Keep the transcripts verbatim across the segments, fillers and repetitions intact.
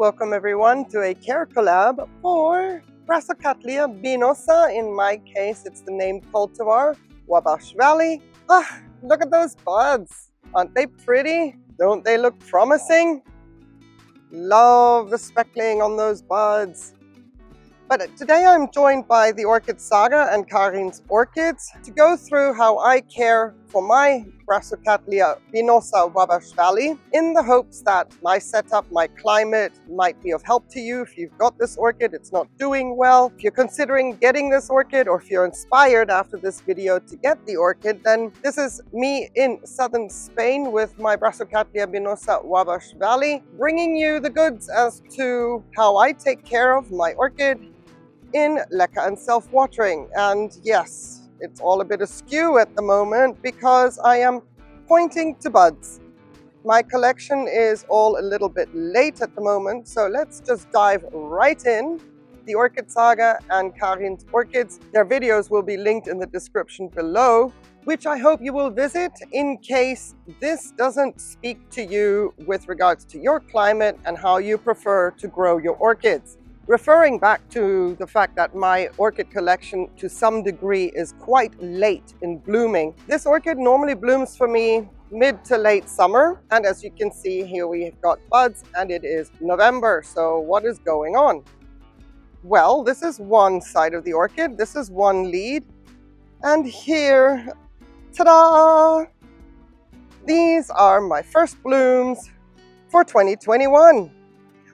Welcome everyone to a CareCollab for Brassocattleya binosa. In my case, it's the named cultivar, Wabash Valley. Ah, look at those buds. Aren't they pretty? Don't they look promising? Love the speckling on those buds. But today I'm joined by the Orchid Saga and Karin's Orchids to go through how I care for my Brassocattleya binosa Wabash Valley in the hopes that my setup, my climate might be of help to you. If you've got this orchid, it's not doing well. If you're considering getting this orchid, or if you're inspired after this video to get the orchid, then this is me in southern Spain with my Brassocattleya binosa Wabash Valley, bringing you the goods as to how I take care of my orchid in LECA and self-watering. And yes, it's all a bit askew at the moment because I am pointing to buds. My collection is all a little bit late at the moment, so let's just dive right in. The Orchid Saga and Karin's Orchids, their videos will be linked in the description below, which I hope you will visit in case this doesn't speak to you with regards to your climate and how you prefer to grow your orchids. Referring back to the fact that my orchid collection to some degree is quite late in blooming. This orchid normally blooms for me mid to late summer, and as you can see here we've got buds and it is November, so what is going on? Well, this is one side of the orchid, this is one lead, and here, ta-da! These are my first blooms for twenty twenty-one.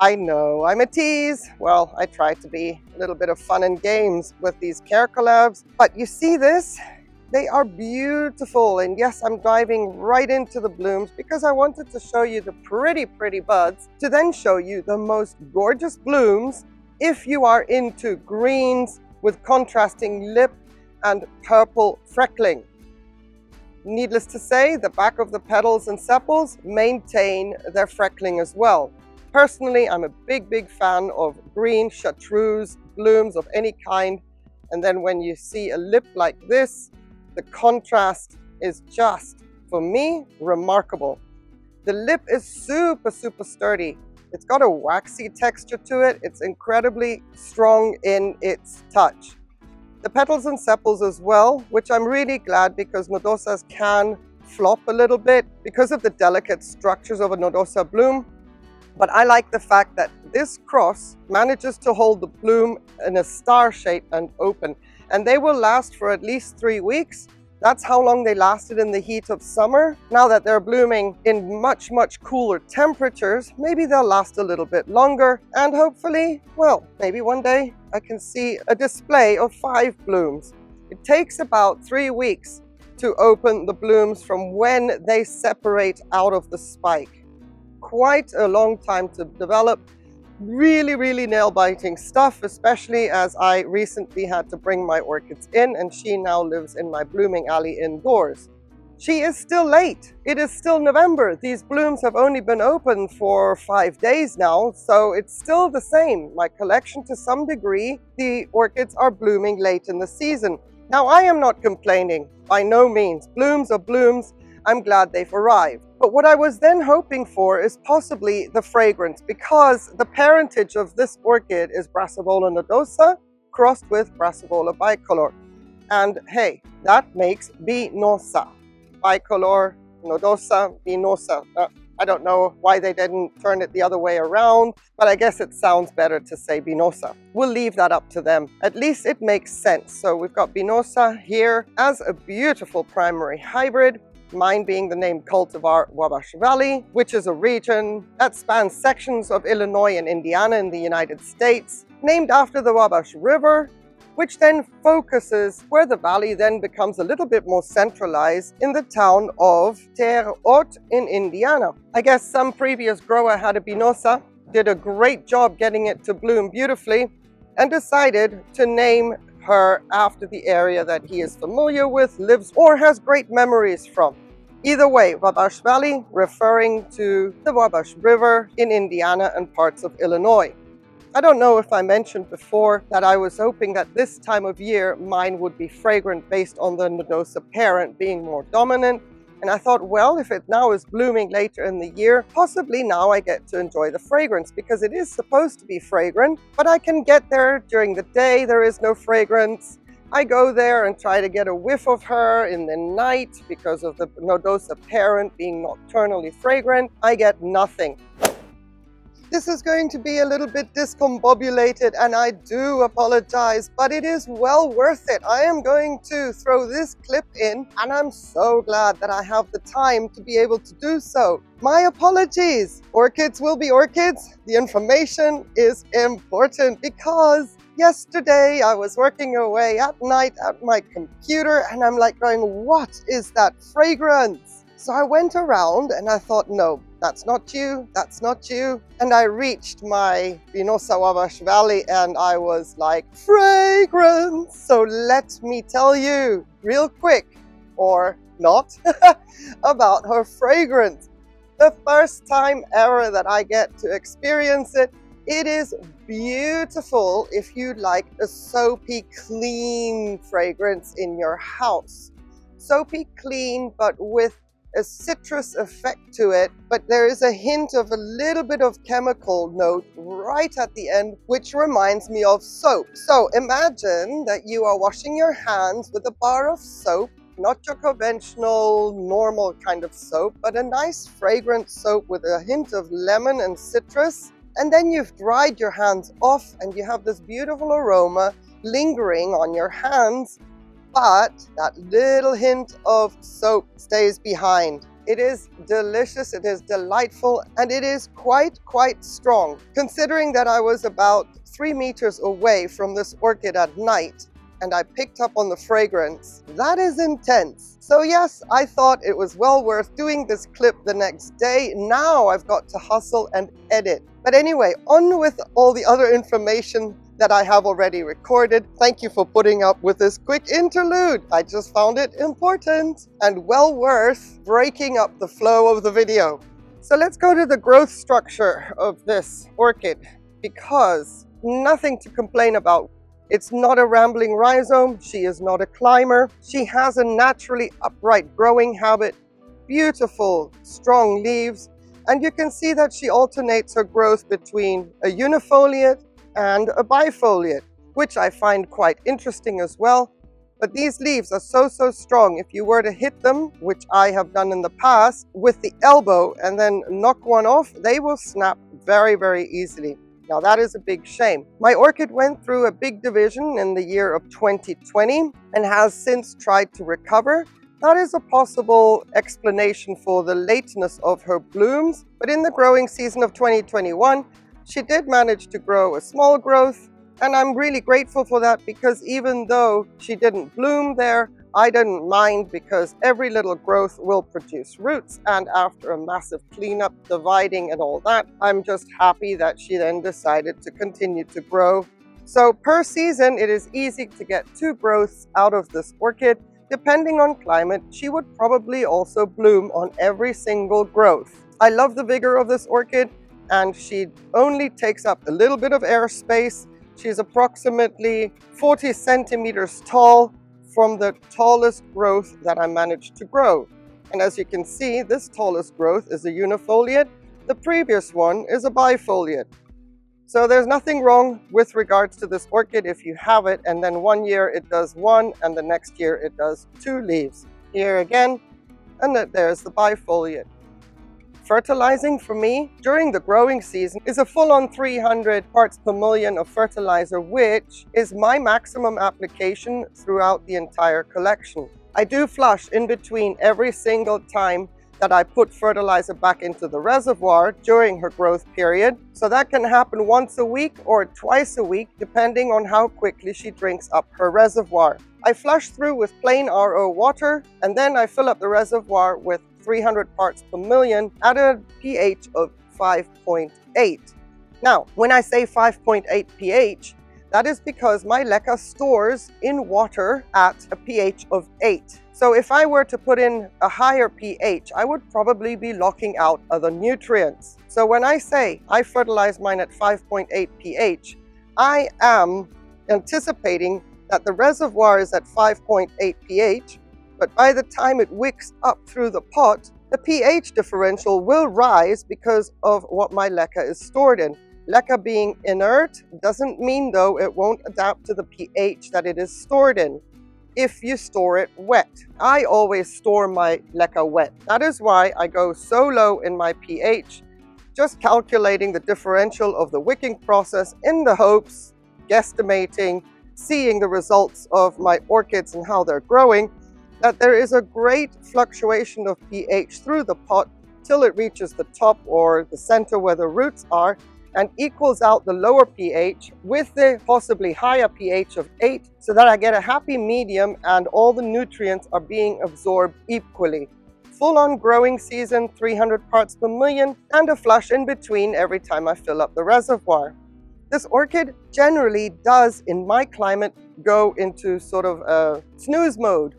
I know I'm a tease. Well, I try to be a little bit of fun and games with these care collabs, but you see this? They are beautiful. And yes, I'm diving right into the blooms because I wanted to show you the pretty, pretty buds to then show you the most gorgeous blooms if you are into greens with contrasting lip and purple freckling. Needless to say, the back of the petals and sepals maintain their freckling as well. Personally, I'm a big, big fan of green chartreuse blooms of any kind. And then when you see a lip like this, the contrast is just, for me, remarkable. The lip is super, super sturdy. It's got a waxy texture to it. It's incredibly strong in its touch. The petals and sepals as well, which I'm really glad because nodosas can flop a little bit because of the delicate structures of a nodosa bloom. But I like the fact that this cross manages to hold the bloom in a star shape and open. And they will last for at least three weeks. That's how long they lasted in the heat of summer. Now that they're blooming in much, much cooler temperatures, maybe they'll last a little bit longer. And hopefully, well, maybe one day I can see a display of five blooms. It takes about three weeks to open the blooms from when they separate out of the spike. Quite a long time to develop. Really, really nail-biting stuff, especially as I recently had to bring my orchids in and she now lives in my blooming alley indoors. She is still late. It is still November. These blooms have only been open for five days now, so it's still the same. My collection to some degree, the orchids are blooming late in the season. Now, I am not complaining, by no means. Blooms are blooms. I'm glad they've arrived. But what I was then hoping for is possibly the fragrance, because the parentage of this orchid is Brassavola nodosa crossed with Brassavola bicolor. And hey, that makes binosa. Bicolor, nodosa, binosa. Uh, I don't know why they didn't turn it the other way around, but I guess it sounds better to say binosa. We'll leave that up to them. At least it makes sense. So we've got binosa here as a beautiful primary hybrid. Mine being the named cultivar Wabash Valley, which is a region that spans sections of Illinois and Indiana in the United States, named after the Wabash River, which then focuses where the valley then becomes a little bit more centralized in the town of Terre Haute in Indiana. I guess some previous grower had a binosa, did a great job getting it to bloom beautifully, and decided to name her after the area that he is familiar with, lives, or has great memories from. Either way, Wabash Valley referring to the Wabash River in Indiana and parts of Illinois. I don't know if I mentioned before that I was hoping that this time of year mine would be fragrant based on the nodosa parent being more dominant, And I thought, well, if it now is blooming later in the year, possibly now I get to enjoy the fragrance, because it is supposed to be fragrant, but I can get there during the day. There is no fragrance. I go there and try to get a whiff of her in the night because of the nodosa parent being nocturnally fragrant. I get nothing. This is going to be a little bit discombobulated, and I do apologize, but it is well worth it. I am going to throw this clip in, and I'm so glad that I have the time to be able to do so. My apologies. Orchids will be orchids. The information is important because yesterday I was working away at night at my computer, and I'm like going, what is that fragrance? So I went around and I thought, no, that's not you, that's not you. And I reached my Binosa Wabash Valley and I was like, fragrance. So let me tell you real quick, or not, about her fragrance. The first time ever that I get to experience it. It is beautiful if you like a soapy, clean fragrance in your house. Soapy, clean, but with a citrus effect to it, but there is a hint of a little bit of chemical note right at the end, which reminds me of soap. So imagine that you are washing your hands with a bar of soap, not your conventional normal kind of soap, but a nice fragrant soap with a hint of lemon and citrus, and then you've dried your hands off and you have this beautiful aroma lingering on your hands. But that little hint of soap stays behind. It is delicious, it is delightful, and it is quite, quite strong. Considering that I was about three meters away from this orchid at night, and I picked up on the fragrance, that is intense. So yes, I thought it was well worth doing this clip the next day. Now I've got to hustle and edit. But anyway, on with all the other information that I have already recorded. Thank you for putting up with this quick interlude. I just found it important and well worth breaking up the flow of the video. So let's go to the growth structure of this orchid, because nothing to complain about. It's not a rambling rhizome. She is not a climber. She has a naturally upright growing habit, beautiful, strong leaves. And you can see that she alternates her growth between a unifoliate and a bifoliate, which I find quite interesting as well. But these leaves are so, so strong. If you were to hit them, which I have done in the past, with the elbow and then knock one off, they will snap very, very easily. Now that is a big shame. My orchid went through a big division in the year of twenty twenty and has since tried to recover. That is a possible explanation for the lateness of her blooms. But in the growing season of twenty twenty-one, she did manage to grow a small growth, and I'm really grateful for that, because even though she didn't bloom there, I didn't mind, because every little growth will produce roots, and after a massive cleanup, dividing and all that, I'm just happy that she then decided to continue to grow. So per season, it is easy to get two growths out of this orchid. Depending on climate, she would probably also bloom on every single growth. I love the vigor of this orchid, and she only takes up a little bit of airspace. She's approximately forty centimeters tall from the tallest growth that I managed to grow. And as you can see, this tallest growth is a unifoliate. The previous one is a bifoliate. So there's nothing wrong with regards to this orchid if you have it, and then one year it does one, and the next year it does two leaves. Here again, and there's the bifoliate. Fertilizing for me during the growing season is a full-on three hundred parts per million of fertilizer, which is my maximum application throughout the entire collection. I do flush in between every single time that I put fertilizer back into the reservoir during her growth period. So that can happen once a week or twice a week, depending on how quickly she drinks up her reservoir. I flush through with plain R O water, and then I fill up the reservoir with three hundred parts per million at a pH of five point eight. Now, when I say five point eight pH, that is because my LECA stores in water at a pH of eight. So if I were to put in a higher pH, I would probably be locking out other nutrients. So when I say I fertilize mine at five point eight pH, I am anticipating that the reservoir is at five point eight pH, but by the time it wicks up through the pot, the pH differential will rise because of what my LECA is stored in. LECA being inert doesn't mean, though, it won't adapt to the pH that it is stored in if you store it wet. I always store my LECA wet. That is why I go so low in my pH, just calculating the differential of the wicking process in the hopes, guesstimating, seeing the results of my orchids and how they're growing, that there is a great fluctuation of pH through the pot till it reaches the top or the center where the roots are and equals out the lower pH with the possibly higher pH of eight, so that I get a happy medium and all the nutrients are being absorbed equally. Full-on growing season, three hundred parts per million, and a flush in between every time I fill up the reservoir. This orchid generally does, in my climate, go into sort of a snooze mode.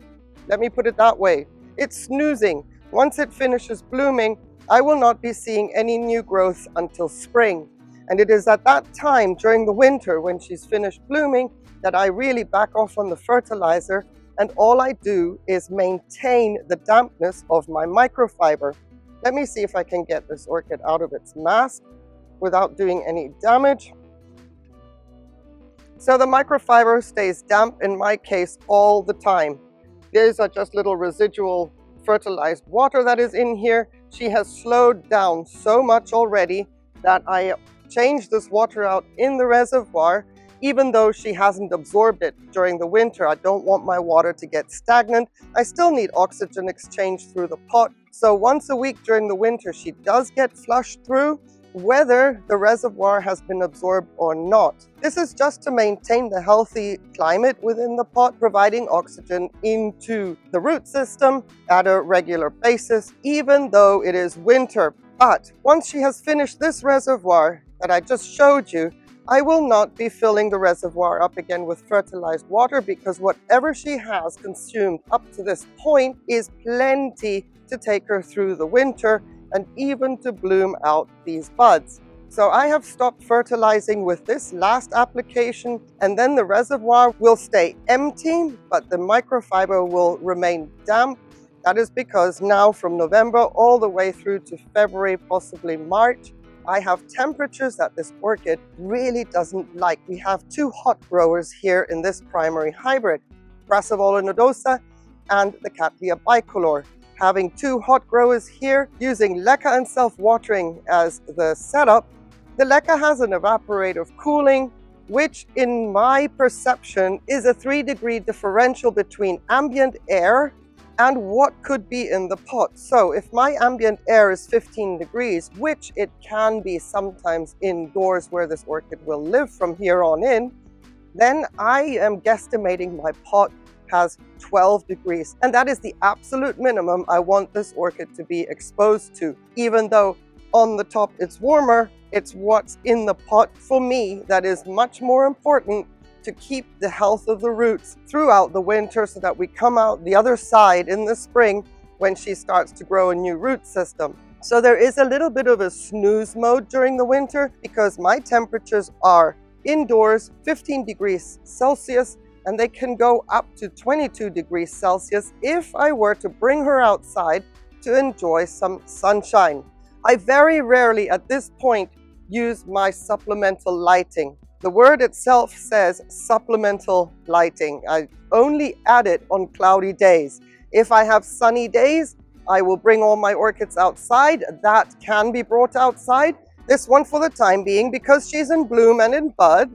Let me put it that way. It's snoozing. Once it finishes blooming, I will not be seeing any new growth until spring. And it is at that time during the winter when she's finished blooming that I really back off on the fertilizer, and all I do is maintain the dampness of my microfiber. Let me see if I can get this orchid out of its mask without doing any damage. So the microfiber stays damp in my case all the time. These are just little residual fertilized water that is in here. She has slowed down so much already that I changed this water out in the reservoir, even though she hasn't absorbed it during the winter. I don't want my water to get stagnant. I still need oxygen exchange through the pot. So once a week during the winter, she does get flushed through, whether the reservoir has been absorbed or not. This is just to maintain the healthy climate within the pot, providing oxygen into the root system at a regular basis, even though it is winter. But once she has finished this reservoir that I just showed you, I will not be filling the reservoir up again with fertilized water, because whatever she has consumed up to this point is plenty to take her through the winter and even to bloom out these buds. So I have stopped fertilizing with this last application, and then the reservoir will stay empty, but the microfiber will remain damp. That is because now from November all the way through to February, possibly March, I have temperatures that this orchid really doesn't like. We have two hot growers here in this primary hybrid, Brassavola nodosa and the Brassocatleya bicolor. Having two hot growers here, using LECA and self-watering as the setup, the LECA has an evaporative cooling, which in my perception is a three degree differential between ambient air and what could be in the pot. So if my ambient air is fifteen degrees, which it can be sometimes indoors where this orchid will live from here on in, then I am guesstimating my pot has twelve degrees, and that is the absolute minimum I want this orchid to be exposed to. Even though on the top it's warmer, it's what's in the pot for me that is much more important to keep the health of the roots throughout the winter, so that we come out the other side in the spring when she starts to grow a new root system. So there is a little bit of a snooze mode during the winter, because my temperatures are indoors fifteen degrees Celsius, and they can go up to twenty-two degrees Celsius if I were to bring her outside to enjoy some sunshine. I very rarely at this point use my supplemental lighting. The word itself says supplemental lighting. I only add it on cloudy days. If I have sunny days, I will bring all my orchids outside. That can be brought outside. This one, for the time being, because she's in bloom and in bud,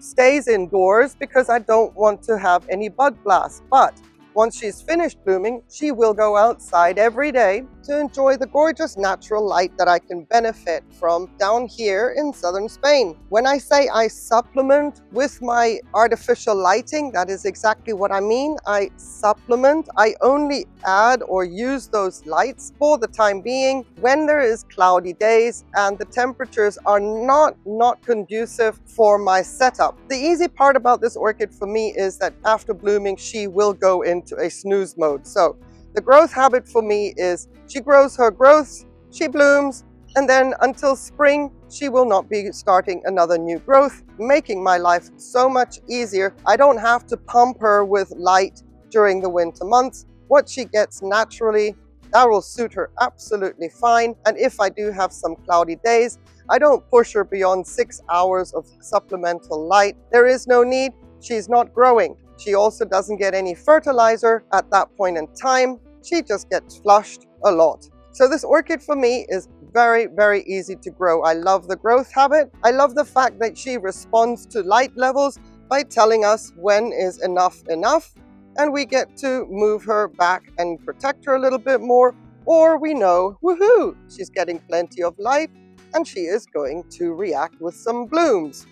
stays indoors, because I don't want to have any bud blast. But once she's finished blooming, she will go outside every day to enjoy the gorgeous natural light that I can benefit from down here in southern Spain. When I say I supplement with my artificial lighting, that is exactly what I mean. I supplement. I only add or use those lights for the time being when there is cloudy days and the temperatures are not, not conducive for my setup. The easy part about this orchid for me is that after blooming, she will go into to a snooze mode. So the growth habit for me is she grows her growths, she blooms, and then until spring she will not be starting another new growth, making my life so much easier. I don't have to pump her with light during the winter months. what she gets naturally, that will suit her absolutely fine. And if I do have some cloudy days, I don't push her beyond six hours of supplemental light. There is no need. She's not growing. She also doesn't get any fertilizer at that point in time. She just gets flushed a lot. So this orchid for me is very, very easy to grow. I love the growth habit. I love the fact that she responds to light levels by telling us when is enough enough, and we get to move her back and protect her a little bit more, or we know, woohoo, she's getting plenty of light and she is going to react with some blooms.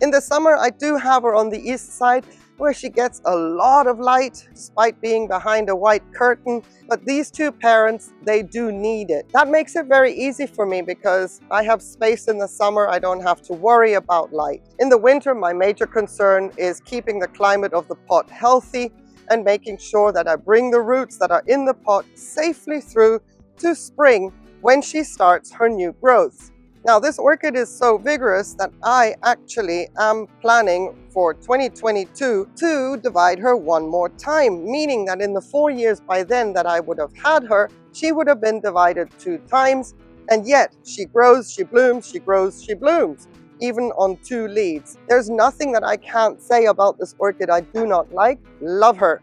In the summer, I do have her on the east side where she gets a lot of light despite being behind a white curtain, but these two parents, they do need it. That makes it very easy for me because I have space in the summer. I don't have to worry about light. In the winter, my major concern is keeping the climate of the pot healthy and making sure that I bring the roots that are in the pot safely through to spring when she starts her new growth. Now, this orchid is so vigorous that I actually am planning for twenty twenty-two to divide her one more time, meaning that in the four years by then that I would have had her, she would have been divided two times, and yet she grows, she blooms, she grows, she blooms, even on two leaves. There's nothing that I can't say about this orchid I do not like. Love her.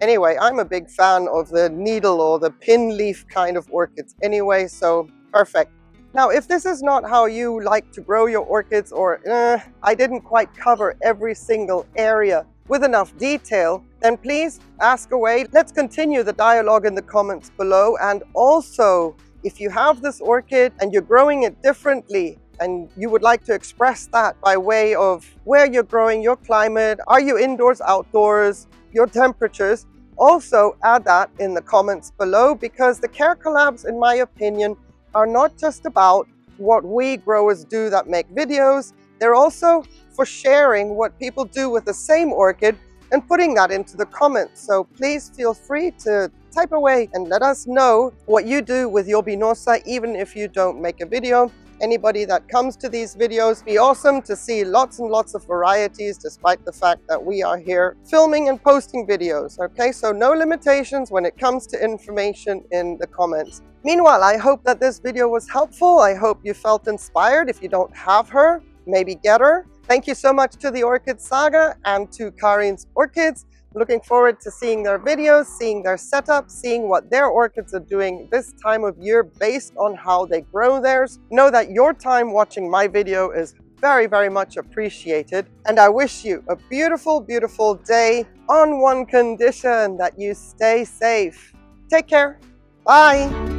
Anyway, I'm a big fan of the needle or the pin leaf kind of orchids anyway, so perfect. Now, if this is not how you like to grow your orchids, or uh, I didn't quite cover every single area with enough detail, then please ask away. Let's continue the dialogue in the comments below. And also, if you have this orchid and you're growing it differently and you would like to express that by way of where you're growing, your climate, are you indoors, outdoors, your temperatures, also add that in the comments below, because the CareCollabs, in my opinion, are not just about what we growers do that make videos. They're also for sharing what people do with the same orchid and putting that into the comments. So please feel free to type away and let us know what you do with your binosa, even if you don't make a video. Anybody that comes to these videos, be awesome to see lots and lots of varieties, despite the fact that we are here filming and posting videos. Okay, so no limitations when it comes to information in the comments. Meanwhile, I hope that this video was helpful. I hope you felt inspired. If you don't have her, maybe get her. Thank you so much to the Orchid Saga and to Karin's Orchids. Looking forward to seeing their videos, seeing their setup, seeing what their orchids are doing this time of year based on how they grow theirs. Know that your time watching my video is very, very much appreciated. And I wish you a beautiful, beautiful day on one condition, that you stay safe. Take care. Bye.